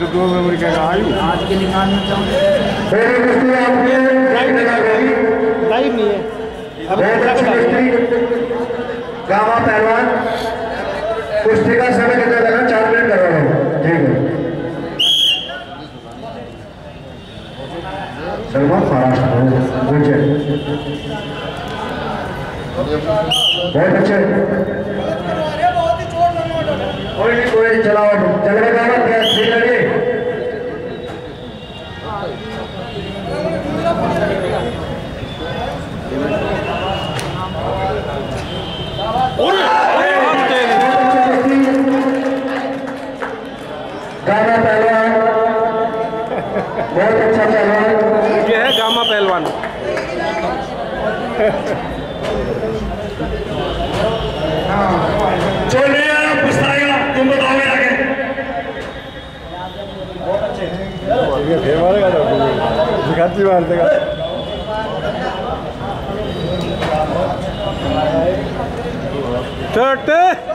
तो 2 फरवरी का आयु आज के निकाल में टाइम नहीं है। पहलवान कुश्ती का समय कितना लगा? 4 मिनट लगा है। बहुत अच्छे कोई चलाओ झगड़े का गामा पहलवान बहुत अच्छा पहलवान ये है गामा पहलवान। चलिए गाती मार देगा टट।